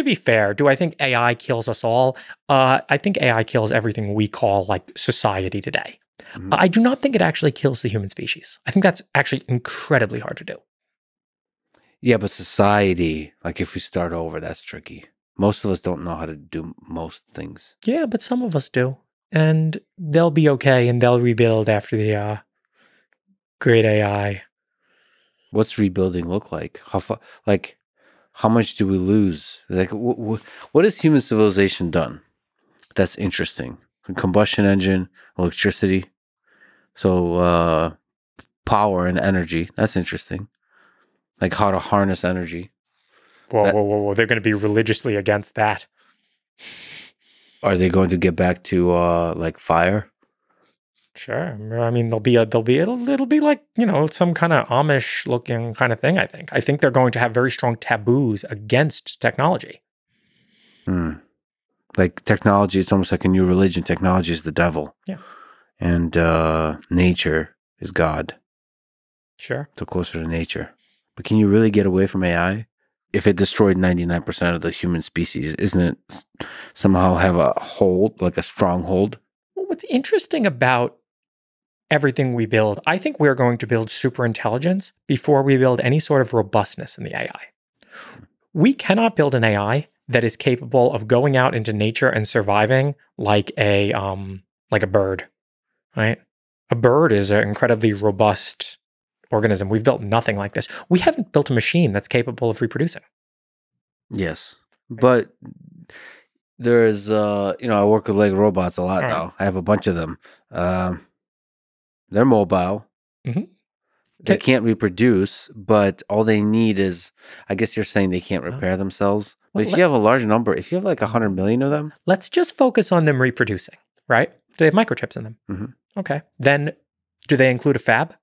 to be fair, do I think AI kills us all? I think AI kills everything we call like society today. Mm-hmm. I do not think it actually kills the human species. I think that's actually incredibly hard to do. Yeah, but society, like if we start over, that's tricky. Most of us don't know how to do most things. Yeah, but some of us do. And they'll be okay, and they'll rebuild after the great AI. What's rebuilding look like? How far, like, how much do we lose? Like, what has human civilization done? That's interesting. A combustion engine, electricity, so power and energy. That's interesting. Like how to harness energy. Whoa, that, whoa, whoa, whoa! They're going to be religiously against that. Are they going to get back to like fire? Sure. I mean, it'll be like, you know, some kind of Amish looking kind of thing. I think they're going to have very strong taboos against technology. Hmm. Like technology, it's almost like a new religion. Technology is the devil. Yeah. And nature is God. Sure. So closer to nature. But can you really get away from AI? If it destroyed 99% of the human species, isn't it somehow have a hold, like a stronghold? Well, what's interesting about everything we build, I think we're going to build super intelligence before we build any sort of robustness in the AI. We cannot build an AI that is capable of going out into nature and surviving like a bird, right? A bird is an incredibly robust organism. We've built nothing like this. We haven't built a machine that's capable of reproducing. Yes, right? But there is, you know, I work with Lego robots a lot now. I have a bunch of them. They're mobile. Mm-hmm. They can't reproduce, but all they need is, I guess you're saying they can't repair themselves. But if you have a large number, if you have like 100 million of them. Let's just focus on them reproducing, right? Do they have microchips in them? Mm-hmm. Okay. Then do they include a fab?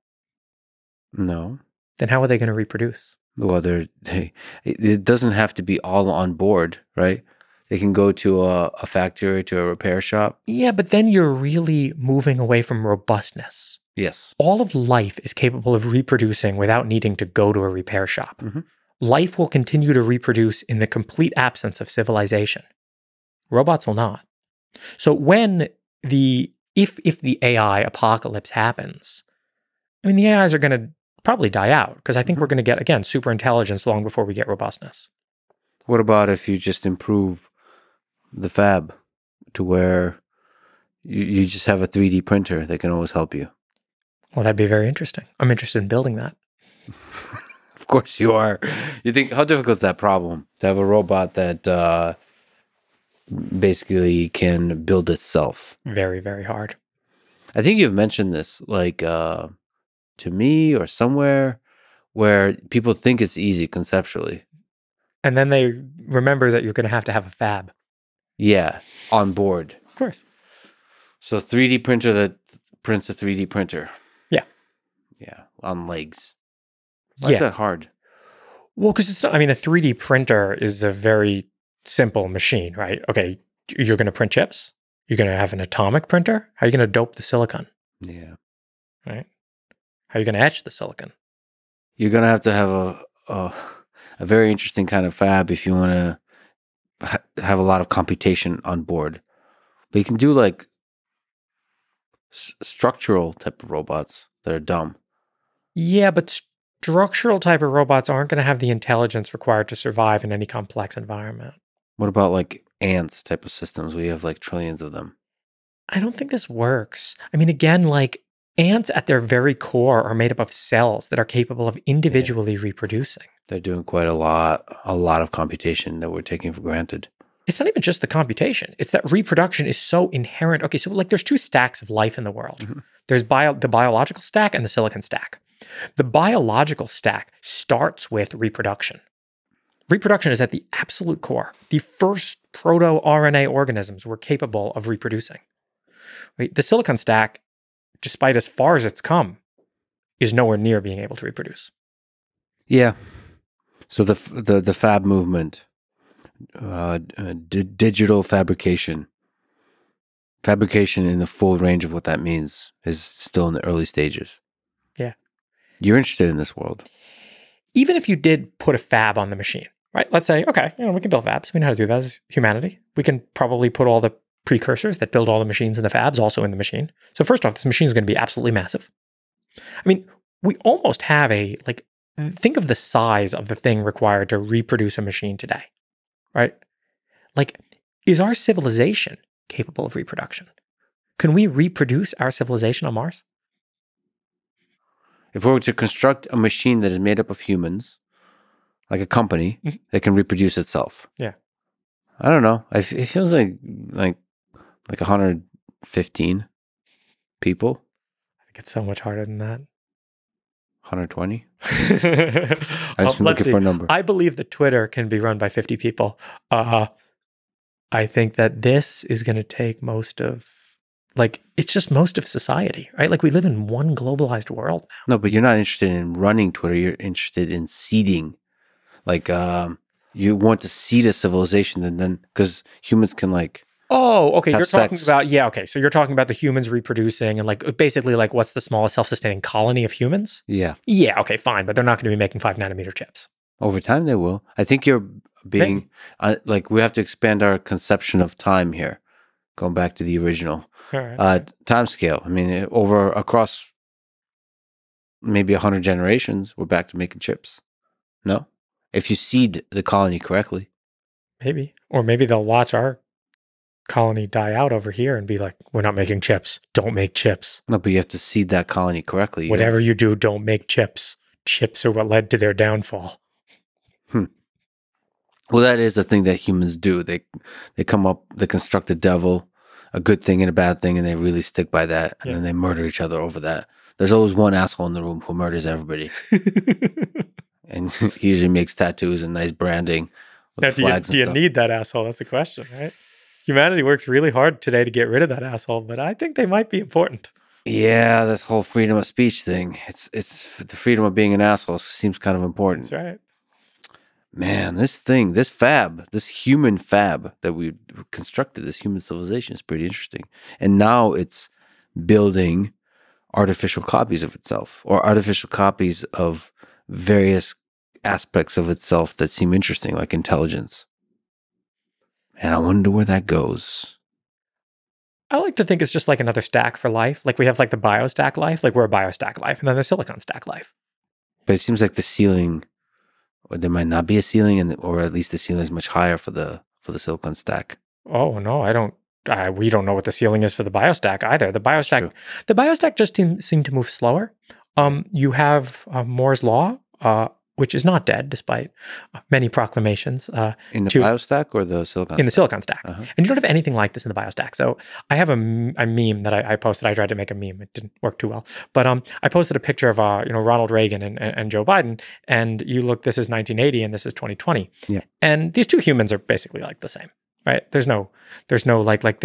No. Then how are they going to reproduce? Well, it doesn't have to be all on board, right? They can go to a factory, to a repair shop. Yeah, but then you're really moving away from robustness. Yes. All of life is capable of reproducing without needing to go to a repair shop. Mm-hmm. Life will continue to reproduce in the complete absence of civilization. Robots will not. So when if the AI apocalypse happens, I mean, the AIs are going to probably die out because I think we're going to get, again, super intelligence long before we get robustness. What about if you just improve the fab to where you just have a 3D printer that can always help you? Well, that'd be very interesting. I'm interested in building that. Of course you are. You think, how difficult is that problem? To have a robot that basically can build itself. Very, very hard. I think you've mentioned this, like, to me or somewhere, where people think it's easy conceptually. And then they remember that you're going to have a fab. Yeah, on board. Of course. So 3D printer that prints a 3D printer. Yeah. Yeah, on legs. Why is that hard? Well, because it's not, I mean, a 3D printer is a very simple machine, right? Okay, you're going to print chips. You're going to have an atomic printer. How are you going to dope the silicon? Yeah. Right? How are you going to etch the silicon? You're going to have a very interesting kind of fab if you want to have a lot of computation on board. But you can do like structural type of robots that are dumb. Yeah, but structural type of robots aren't going to have the intelligence required to survive in any complex environment. What about like ants type of systems? We have like trillions of them. I don't think this works. I mean, again, like ants at their very core are made up of cells that are capable of individually reproducing. They're doing quite a lot of computation that we're taking for granted. It's not even just the computation. It's that reproduction is so inherent. Okay, so like there's two stacks of life in the world. Mm-hmm. There's the biological stack and the silicon stack. The biological stack starts with reproduction. Reproduction is at the absolute core. The first proto-RNA organisms were capable of reproducing. Right? The silicon stack, despite as far as it's come, is nowhere near being able to reproduce. Yeah. So the fab movement, digital fabrication, in the full range of what that means is still in the early stages. Yeah. You're interested in this world. Even if you did put a fab on the machine, right? Let's say, okay, you know, we can build fabs. We know how to do that as humanity. We can probably put all the precursors that build all the machines and the fabs also in the machine. So first off, this machine is going to be absolutely massive. I mean, we almost have a, like, think of the size of the thing required to reproduce a machine today, right? Like, is our civilization capable of reproduction? Can we reproduce our civilization on Mars? If we were to construct a machine that is made up of humans, like a company, mm-hmm. that can reproduce itself. Yeah. I don't know. It feels like 115 people. I think it's so much harder than that. 120? I just been looking for a number. I believe that Twitter can be run by 50 people. I think that this is going to take most of, like, it's just most of society, right? Like, we live in one globalized world now. No, but you're not interested in running Twitter. You're interested in seeding. Like, you want to seed a civilization, and then, because humans can, like, oh, okay, you're talking about, yeah, okay. So you're talking about the humans reproducing and, like, basically, like, what's the smallest self-sustaining colony of humans? Yeah. Yeah, okay, fine, but they're not going to be making 5 nanometer chips. Over time, they will. I think you're being, like, we have to expand our conception of time here, going back to the original. Right, time scale. I mean, across maybe 100 generations, we're back to making chips. No? If you seed the colony correctly. Maybe. Or maybe they'll watch our colony die out over here and be like, we're not making chips. Don't make chips. No, but you have to seed that colony correctly. Whatever you do, don't make chips. Chips are what led to their downfall. Hmm. Well, that is the thing that humans do. They come up, they construct a devil, a good thing and a bad thing, and they really stick by that, and yeah. Then they murder each other over that. There's always one asshole in the room who murders everybody. And he usually makes tattoos and nice branding. Now, do you need that asshole? That's the question, right? Humanity works really hard today to get rid of that asshole, but I think they might be important. Yeah, this whole freedom of speech thing. It's the freedom of being an asshole seems kind of important. That's right. Man, this thing, this fab, this human fab that we constructed, this human civilization is pretty interesting. And now it's building artificial copies of itself, or artificial copies of various aspects of itself that seem interesting, like intelligence. And I wonder where that goes. I like to think it's just like another stack for life. Like, we have like the biostack life, like we're a biostack life, and then there's silicon stack life. But it seems like the ceiling, or there might not be a ceiling, or at least the ceiling is much higher for the silicon stack. Oh no, I don't. We don't know what the ceiling is for the biostack either. The biostack just seemed to move slower. You have Moore's law, which is not dead despite many proclamations. In the biostack or the silicon stack? In the silicon stack. Uh-huh. And you don't have anything like this in the biostack. So I have a meme that I posted. I tried to make a meme. It didn't work too well. But I posted a picture of Ronald Reagan and Joe Biden. And you look, this is 1980 and this is 2020. Yeah. And these two humans are basically like the same, right? There's no like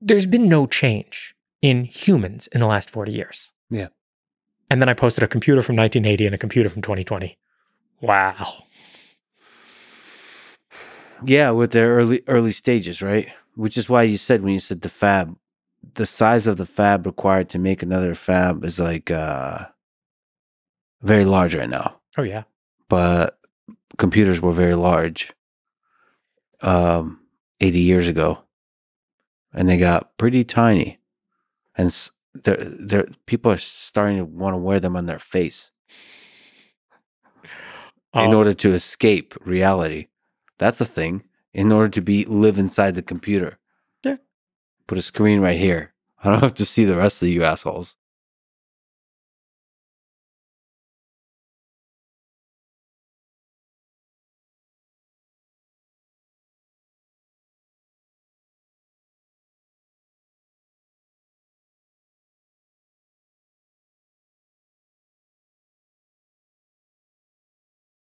there's been no change in humans in the last 40 years. Yeah. And then I posted a computer from 1980 and a computer from 2020. Wow. Yeah, with their early stages, right? Which is why you said, when you said the fab, the size of the fab required to make another fab is like very large right now. Oh, yeah. But computers were very large 80 years ago. And they got pretty tiny. And people are starting to want to wear them on their face in order to escape reality. That's the thing. In order to live inside the computer. Yeah. Put a screen right here. I don't have to see the rest of you assholes.